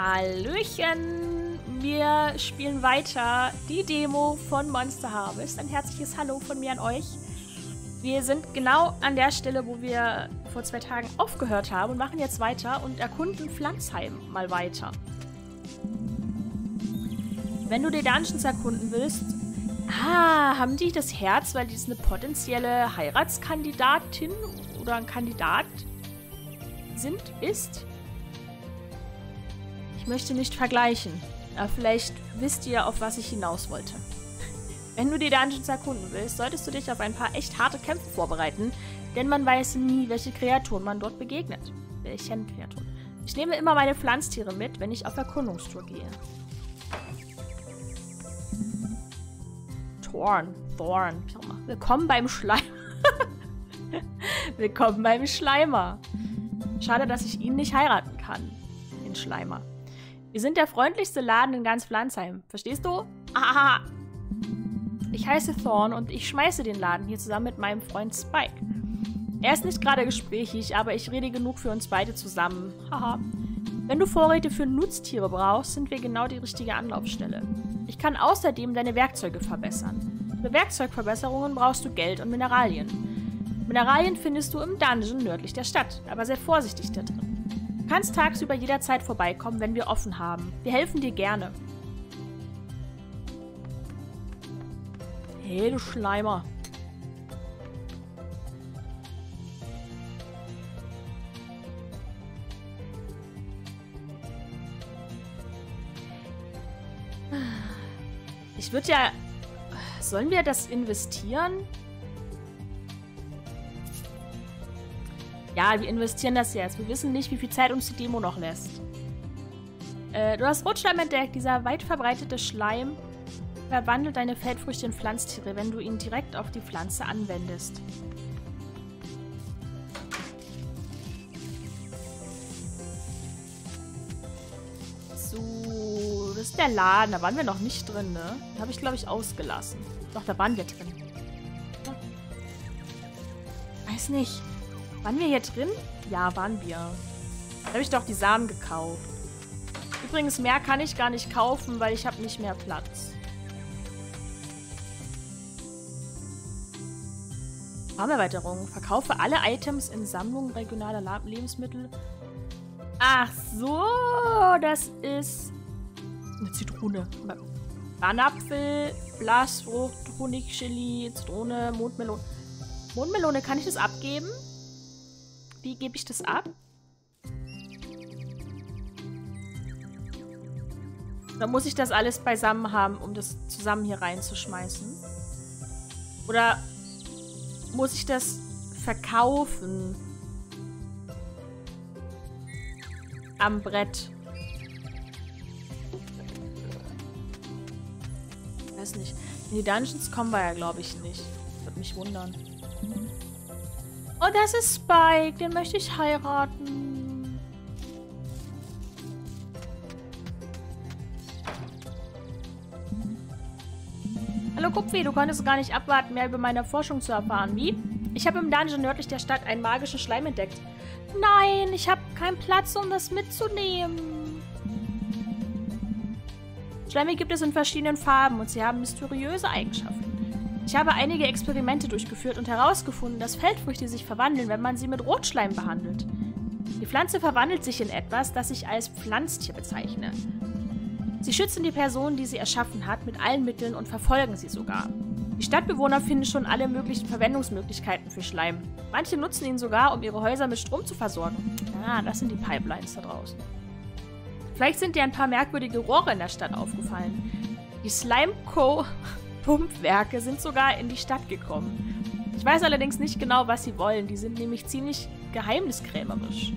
Hallöchen! Wir spielen weiter die Demo von Monster Harvest. Ein herzliches Hallo von mir an euch. Wir sind genau an der Stelle, wo wir vor 2 Tagen aufgehört haben und machen jetzt weiter und erkunden Pflanzheim mal weiter. Wenn du die Dungeons erkunden willst... Ah, haben die das Herz, weil die ist eine potenzielle Heiratskandidatin oder ein Kandidat ist? Ich möchte nicht vergleichen. Aber vielleicht wisst ihr, auf was ich hinaus wollte. Wenn du die Dungeons erkunden willst, solltest du dich auf ein paar echt harte Kämpfe vorbereiten, denn man weiß nie, welche Kreaturen man dort begegnet. Welchen Kreaturen? Ich nehme immer meine Pflanztiere mit, wenn ich auf Erkundungstour gehe. Thorn. Willkommen beim Schleimer. Willkommen beim Schleimer. Schade, dass ich ihn nicht heiraten kann. Den Schleimer. Wir sind der freundlichste Laden in ganz Pflanzheim. Verstehst du? Aha. Ich heiße Thorn und ich schmeiße den Laden hier zusammen mit meinem Freund Spike. Er ist nicht gerade gesprächig, aber ich rede genug für uns beide zusammen. Haha. Wenn du Vorräte für Nutztiere brauchst, sind wir genau die richtige Anlaufstelle. Ich kann außerdem deine Werkzeuge verbessern. Für Werkzeugverbesserungen brauchst du Geld und Mineralien. Mineralien findest du im Dungeon nördlich der Stadt, aber sehr vorsichtig da drin. Du kannst tagsüber jederzeit vorbeikommen, wenn wir offen haben. Wir helfen dir gerne. Hey, du Schleimer. Ich würde ja... Sollen wir das investieren? Ja, wir investieren das jetzt. Wir wissen nicht, wie viel Zeit uns die Demo noch lässt. Du hast Rotschleim entdeckt. Dieser weit verbreitete Schleim verwandelt deine Feldfrüchte in Pflanztiere, wenn du ihn direkt auf die Pflanze anwendest. Das ist der Laden, da waren wir noch nicht drin, ne? Den habe ich, glaube ich, ausgelassen. Doch, da waren wir drin. Ja. Weiß nicht. Waren wir hier drin? Ja, waren wir. Da habe ich doch die Samen gekauft. Übrigens, mehr kann ich gar nicht kaufen, weil ich habe nicht mehr Platz. Farmerweiterung. Verkaufe alle Items in Sammlungen regionaler Lebensmittel. Ach so, das ist... Eine Zitrone. Banapfel, Blasfrucht, Honigchili, Zitrone, Mondmelone. Mondmelone, kann ich das abgeben? Wie gebe ich das ab? Dann muss ich das alles beisammen haben, um das zusammen hier reinzuschmeißen. Oder muss ich das verkaufen? Am Brett. Weiß nicht. In die Dungeons kommen wir ja, glaube ich, nicht. Würde mich wundern. Oh, das ist Spike. Den möchte ich heiraten. Hallo Kupfi, du konntest gar nicht abwarten, mehr über meine Forschung zu erfahren. Wie? Ich habe im Dungeon nördlich der Stadt einen magischen Schleim entdeckt. Nein, ich habe keinen Platz, um das mitzunehmen. Schleime gibt es in verschiedenen Farben und sie haben mysteriöse Eigenschaften. Ich habe einige Experimente durchgeführt und herausgefunden, dass Feldfrüchte sich verwandeln, wenn man sie mit Rotschleim behandelt. Die Pflanze verwandelt sich in etwas, das ich als Pflanztier bezeichne. Sie schützen die Person, die sie erschaffen hat, mit allen Mitteln und verfolgen sie sogar. Die Stadtbewohner finden schon alle möglichen Verwendungsmöglichkeiten für Schleim. Manche nutzen ihn sogar, um ihre Häuser mit Strom zu versorgen. Ah, das sind die Pipelines da draußen. Vielleicht sind dir ein paar merkwürdige Rohre in der Stadt aufgefallen. Die Slime Co. Pumpwerke sind sogar in die Stadt gekommen. Ich weiß allerdings nicht genau, was sie wollen. Die sind nämlich ziemlich geheimniskrämerisch.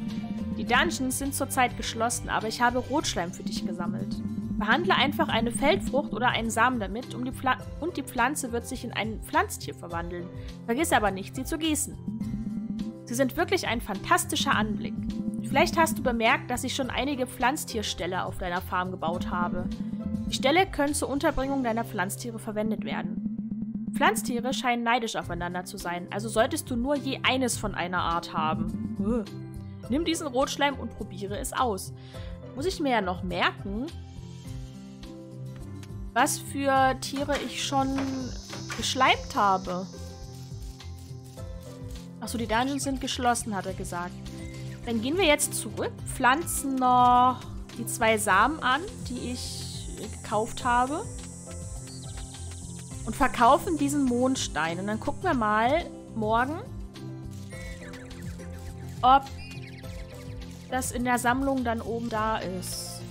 Die Dungeons sind zurzeit geschlossen, aber ich habe Rotschleim für dich gesammelt. Behandle einfach eine Feldfrucht oder einen Samen damit und die Pflanze wird sich in ein Pflanztier verwandeln. Vergiss aber nicht, sie zu gießen. Sie sind wirklich ein fantastischer Anblick. Vielleicht hast du bemerkt, dass ich schon einige Pflanztierställe auf deiner Farm gebaut habe. Die Ställe können zur Unterbringung deiner Pflanztiere verwendet werden. Pflanztiere scheinen neidisch aufeinander zu sein, also solltest du nur je eines von einer Art haben. Nimm diesen Rotschleim und probiere es aus. muss ich mir ja noch merken, was für Tiere ich schon geschleimt habe. Achso, die Dungeons sind geschlossen, hat er gesagt. Dann gehen wir jetzt zurück, pflanzen noch die 2 Samen an, die ich gekauft habe. Und verkaufen diesen Mondstein. Und dann gucken wir mal morgen, ob das in der Sammlung dann oben da ist.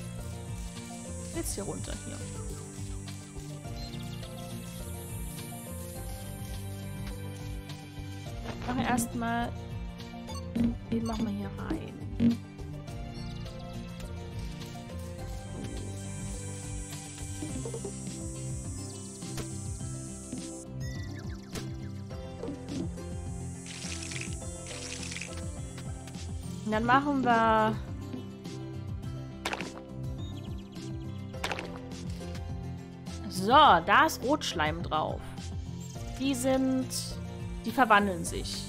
Jetzt hier runter, hier. Ich mache erstmal, den machen wir hier rein. Und dann machen wir so, da ist Rotschleim drauf. Die verwandeln sich.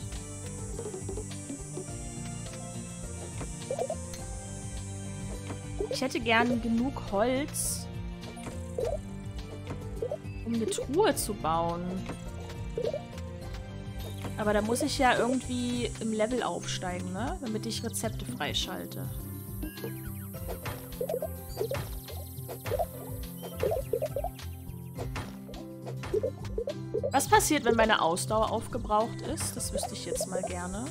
Ich hätte gern genug Holz, um eine Truhe zu bauen. Aber da muss ich ja irgendwie im Level aufsteigen, ne? Damit ich Rezepte freischalte. Was passiert, wenn meine Ausdauer aufgebraucht ist? Das wüsste ich jetzt mal gerne.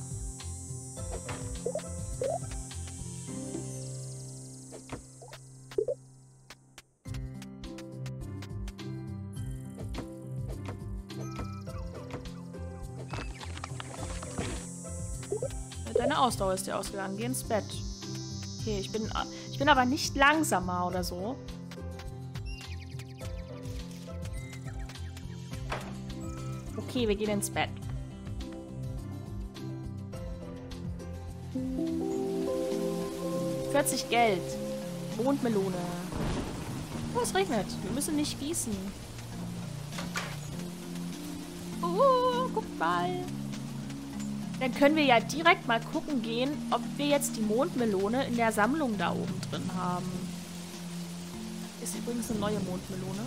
Deine Ausdauer ist dir ausgegangen. Geh ins Bett. Okay, ich bin aber nicht langsamer oder so. Okay, wir gehen ins Bett. $40 Geld. Mondmelone. Oh, es regnet. Wir müssen nicht gießen. Oh, guck mal. Dann können wir ja direkt mal gucken gehen, ob wir jetzt die Mondmelone in der Sammlung da oben drin haben. Ist übrigens eine neue Mondmelone.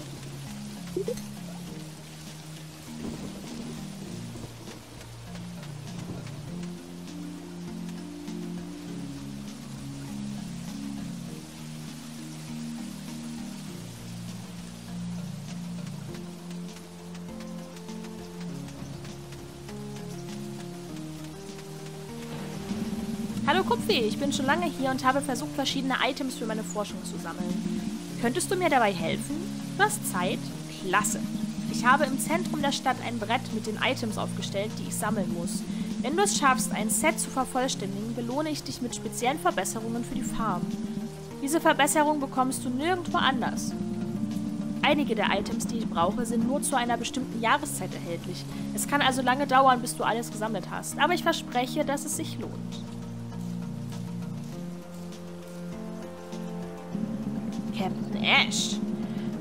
Hallo Kupfi, ich bin schon lange hier und habe versucht, verschiedene Items für meine Forschung zu sammeln. Könntest du mir dabei helfen? Du hast Zeit? Klasse! Ich habe im Zentrum der Stadt ein Brett mit den Items aufgestellt, die ich sammeln muss. Wenn du es schaffst, ein Set zu vervollständigen, belohne ich dich mit speziellen Verbesserungen für die Farm. Diese Verbesserung bekommst du nirgendwo anders. Einige der Items, die ich brauche, sind nur zu einer bestimmten Jahreszeit erhältlich. Es kann also lange dauern, bis du alles gesammelt hast, aber ich verspreche, dass es sich lohnt. Kapitän Ash.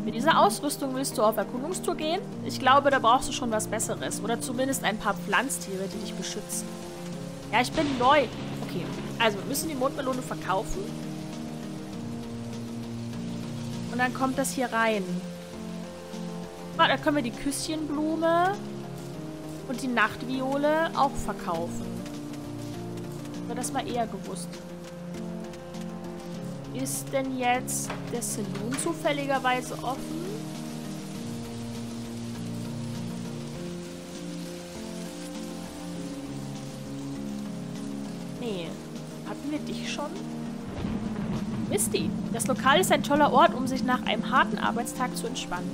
Mit dieser Ausrüstung willst du auf Erkundungstour gehen? Ich glaube, da brauchst du schon was Besseres. Oder zumindest ein paar Pflanztiere, die dich beschützen. Ja, ich bin neu. Okay, also wir müssen die Mondmelone verkaufen. Und dann kommt das hier rein. Ah, da können wir die Küsschenblume und die Nachtviole auch verkaufen. Wäre das mal eher gewusst. Ist denn jetzt der Saloon zufälligerweise offen? Nee. Hatten wir dich schon? Misty, das Lokal ist ein toller Ort, um sich nach einem harten Arbeitstag zu entspannen.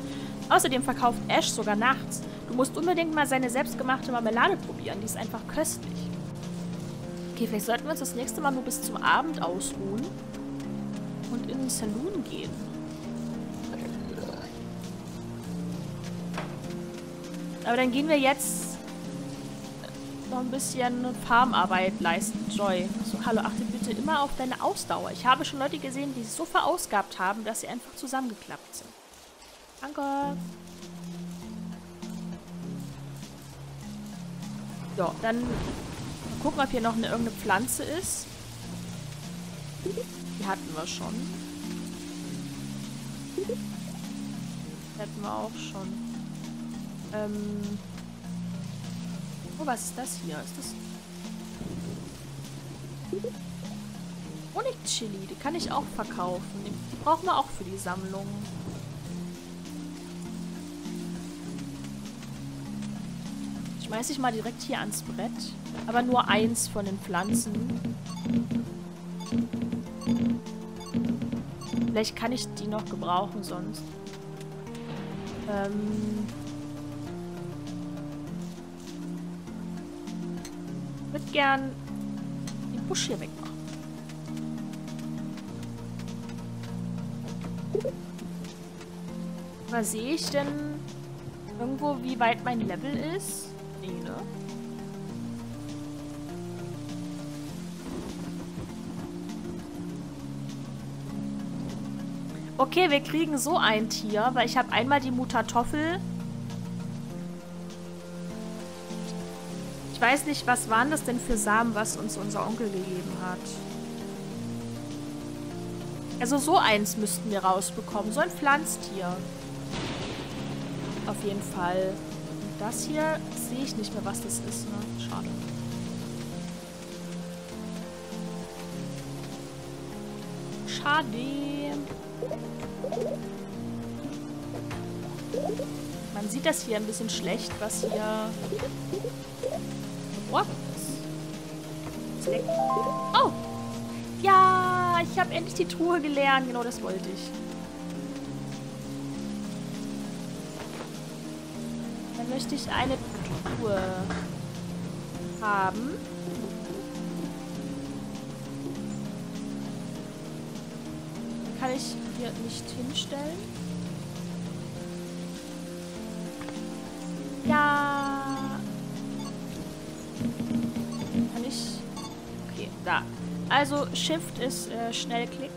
Außerdem verkauft Ash sogar nachts. Du musst unbedingt mal seine selbstgemachte Marmelade probieren. Die ist einfach köstlich. Okay, vielleicht sollten wir uns das nächste Mal nur bis zum Abend ausruhen. Und in den Saloon gehen. Aber dann gehen wir jetzt noch ein bisschen Farmarbeit leisten. Joy. So, hallo, achte bitte immer auf deine Ausdauer. Ich habe schon Leute gesehen, die sich so verausgabt haben, dass sie einfach zusammengeklappt sind. Danke. So, dann gucken, ob hier noch irgendeine Pflanze ist. Die hatten wir schon. Hätten wir auch schon. Oh, was ist das hier? Ist das... Honigchili, die kann ich auch verkaufen. Die brauchen wir auch für die Sammlung. Schmeiß ich mal direkt hier ans Brett. Aber nur eins von den Pflanzen. Vielleicht kann ich die noch gebrauchen sonst. Ich würde gern den Busch hier wegmachen. Mal sehe ich denn irgendwo, wie weit mein Level ist? Nee, ne? Okay, wir kriegen so ein Tier, weil ich habe einmal die Mutatoffel. Ich weiß nicht, was waren das denn für Samen, was uns unser Onkel gegeben hat. Also so eins müssten wir rausbekommen. So ein Pflanztier. Auf jeden Fall. Und das hier sehe ich nicht mehr, was das ist, ne? Schade. Schade. Man sieht das hier ein bisschen schlecht, was hier... Oh! Oh! Ja! Ich habe endlich die Truhe geleert. Genau das wollte ich. Dann möchte ich eine Truhe haben. Kann ich hier nicht hinstellen? Ja! Kann ich... Okay, da. Also Shift ist Schnellklick.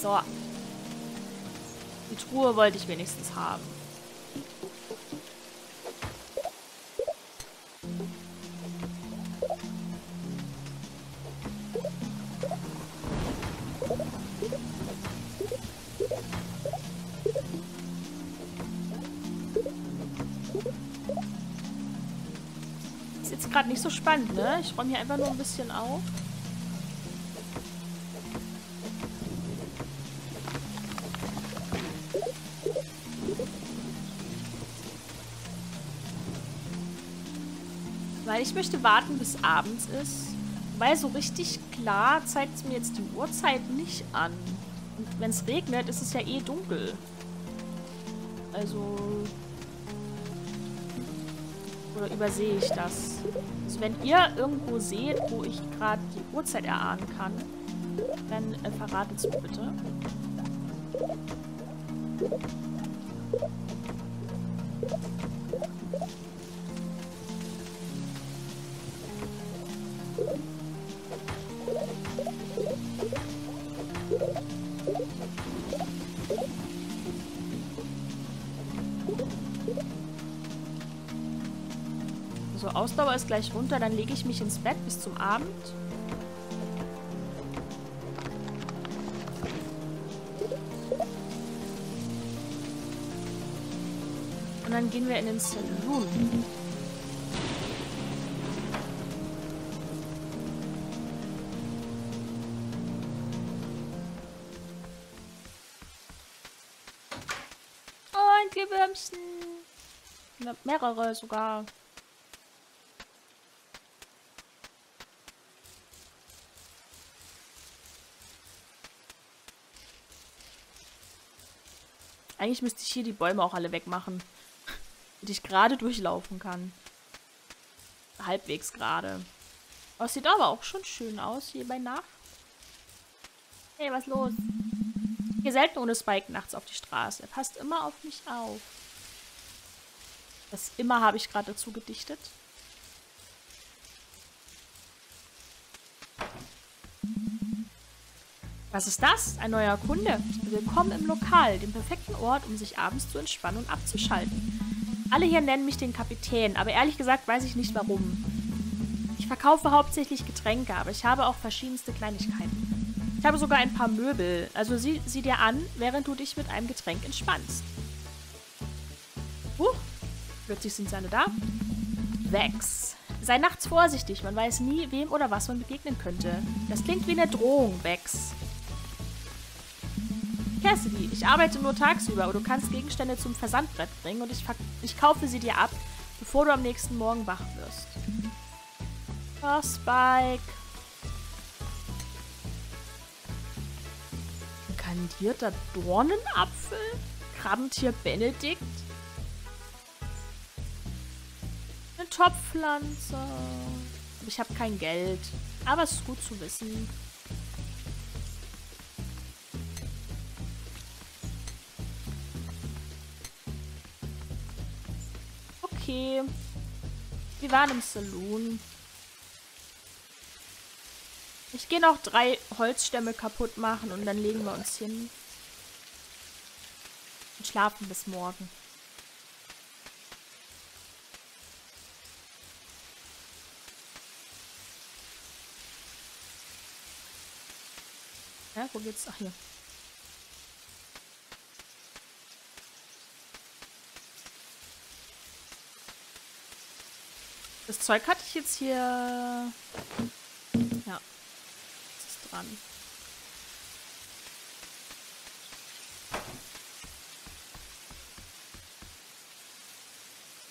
So. Die Truhe wollte ich wenigstens haben. Gerade nicht so spannend, ne? Ich räume hier einfach nur ein bisschen auf. Weil ich möchte warten, bis abends ist. Weil so richtig klar zeigt es mir jetzt die Uhrzeit nicht an. Und wenn es regnet, ist es ja eh dunkel. Also... Oder übersehe ich das? Also wenn ihr irgendwo seht, wo ich gerade die Uhrzeit erahnen kann, dann verratet es mir bitte. Ausdauer ist gleich runter, dann lege ich mich ins Bett bis zum Abend. Und dann gehen wir in den Saloon. Oh, ein Glühwürmchen. Mehrere sogar. Eigentlich müsste ich hier die Bäume auch alle wegmachen, damit ich gerade durchlaufen kann. Halbwegs gerade. Oh, es sieht aber auch schon schön aus hier bei Nacht. Hey, was los? Ich gehe selten ohne Spike nachts auf die Straße. Er passt immer auf mich auf. Das immer habe ich gerade dazu gedichtet. Was ist das? Ein neuer Kunde. Willkommen im Lokal, dem perfekten Ort, um sich abends zu entspannen und abzuschalten. Alle hier nennen mich den Kapitän, aber ehrlich gesagt weiß ich nicht warum. Ich Ich verkaufe hauptsächlich Getränke, aber ich habe auch verschiedenste Kleinigkeiten. Ich habe sogar ein paar Möbel. Also sieh dir an, während du dich mit einem Getränk entspannst. Plötzlich sind sie alle da. Vax. Sei nachts vorsichtig, man weiß nie, wem oder was man begegnen könnte. Das klingt wie eine Drohung, Vax. Cassidy, ich arbeite nur tagsüber, aber du kannst Gegenstände zum Versandbrett bringen und ich kaufe sie dir ab, bevor du am nächsten Morgen wach wirst. Oh, Spike. Kandierter Dornenapfel? Krabbentier Benedikt? Eine Topfpflanze. Ich habe kein Geld, aber es ist gut zu wissen. Okay. Wir waren im Saloon. Ich gehe noch 3 Holzstämme kaputt machen und dann legen wir uns hin. Und schlafen bis morgen. Ja, wo geht's? Ach, hier. Das Zeug hatte ich jetzt hier. Ja. Das ist dran.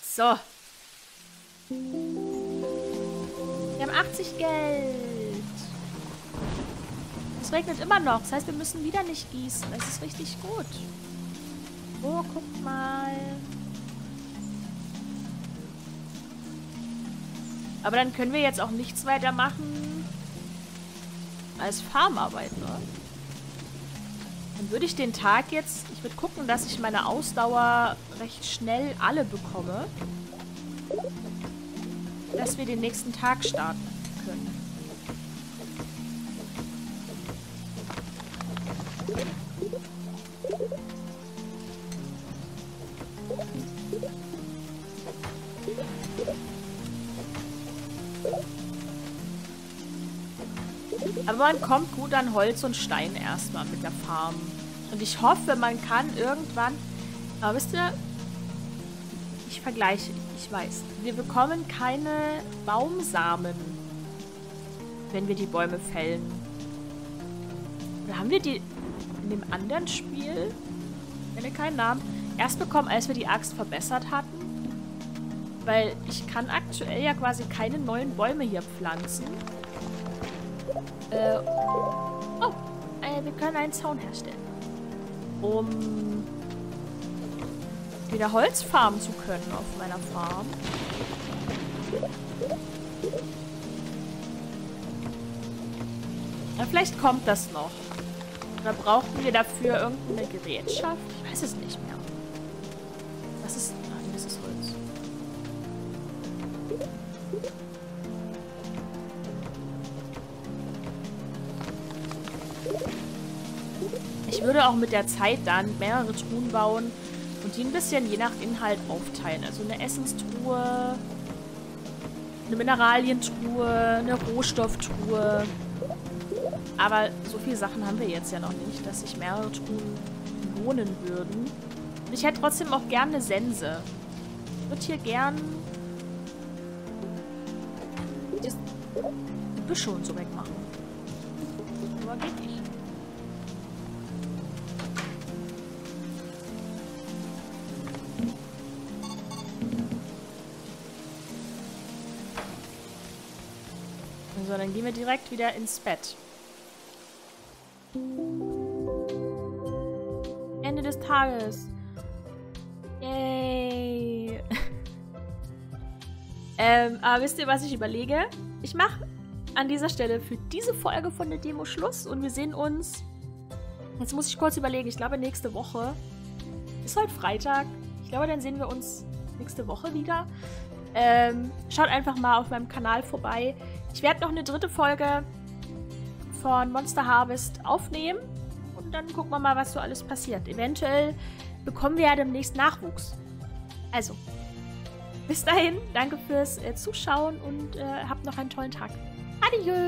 So. Wir haben 80 Geld. Es regnet immer noch. Das heißt, wir müssen wieder nicht gießen. Das ist richtig gut. Oh, guck mal. Aber dann können wir jetzt auch nichts weiter machen als Farmarbeit, ne? Dann würde ich den Tag jetzt... Ich würde gucken, dass ich meine Ausdauer recht schnell alle bekomme. Dass wir den nächsten Tag starten können. Aber man kommt gut an Holz und Stein erstmal mit der Farm. Und ich hoffe, man kann irgendwann... Aber wisst ihr, ich vergleiche, ich weiß. Wir bekommen keine Baumsamen, wenn wir die Bäume fällen. Oder haben wir die in dem anderen Spiel? Ich nenne keinen Namen. Erst bekommen, als wir die Axt verbessert hatten. Weil ich kann aktuell ja quasi keine neuen Bäume hier pflanzen. Wir können einen Zaun herstellen. Um wieder Holz farmen zu können auf meiner Farm. Ja, vielleicht kommt das noch. Oder brauchen wir dafür irgendeine Gerätschaft? Ich weiß es nicht mehr. Das ist... Ah, das ist Holz. Ich würde auch mit der Zeit dann mehrere Truhen bauen und die ein bisschen je nach Inhalt aufteilen. Also eine Essenstruhe, eine Mineralientruhe, eine Rohstofftruhe. Aber so viele Sachen haben wir jetzt ja noch nicht, dass sich mehrere Truhen lohnen würden. Und ich hätte trotzdem auch gerne eine Sense. Ich würde hier gern das Büsche und so wegmachen. Aber geht nicht. So, dann gehen wir direkt wieder ins Bett. Ende des Tages. Yay. Aber wisst ihr, was ich überlege? Ich mache an dieser Stelle für diese Folge von der Demo Schluss und wir sehen uns... Jetzt muss ich kurz überlegen. Ich glaube, nächste Woche ist heute Freitag. Ich glaube, dann sehen wir uns nächste Woche wieder. Schaut einfach mal auf meinem Kanal vorbei. Ich werde noch eine 3. Folge von Monster Harvest aufnehmen. Und dann gucken wir mal, was so alles passiert. Eventuell bekommen wir ja demnächst Nachwuchs. Also, Bis dahin, danke fürs Zuschauen und habt noch einen tollen Tag. Adieu!